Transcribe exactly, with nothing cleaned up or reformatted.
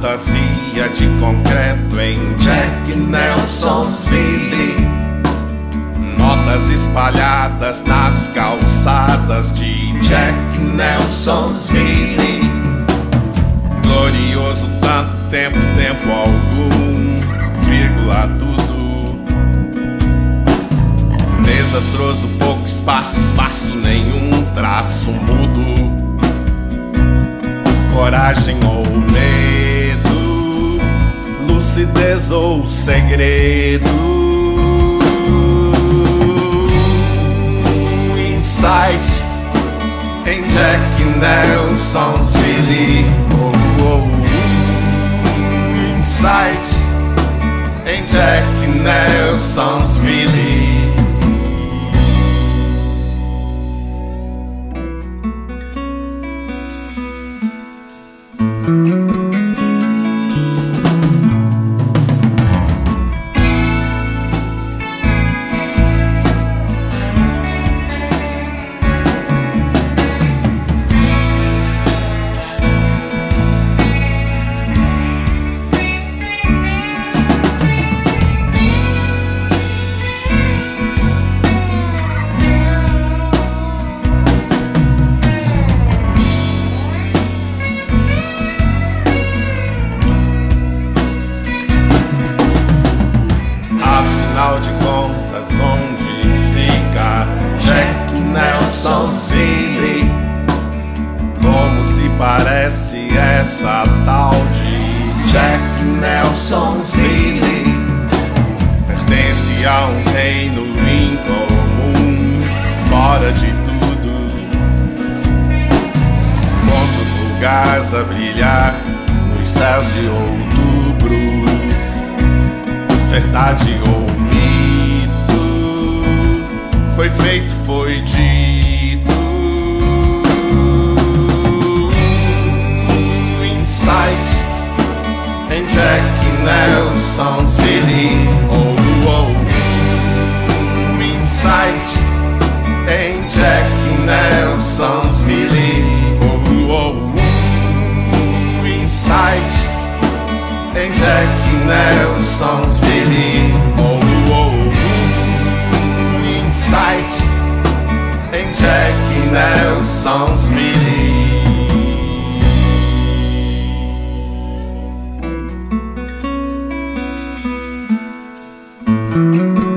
Havia de concreto em Jack Neo Sons Ville, notas espalhadas nas calçadas de Jack Neo Sons Ville. Glorioso tanto tempo, tempo algum, vírgula tudo. Desastroso pouco espaço, espaço nenhum, traço mudo. Coragem ou medo, lucidez ou segredo, um insight em Jack Neo Sons Ville. Oh, oh, um insight em Jack Neo Sons Ville. Afinal de contas, onde fica Jack Neo Sons Ville? Como se parece essa tal de Jack Neo Sons Ville? Pertence a um reino incomum, fora de tudo. Pontos vulgares a brilhar nos céus de outubro. Verdade ou mito, foi feito, foi dito. Um insight em Jack Neo Sons Ville. Oh, oh, um insight em Jack Neo Sons Ville. Oh, oh, um insight em Jack Neo Sons Ville. Oh, oh, um insight em Jack Neo Sons Ville. Mm-hmm.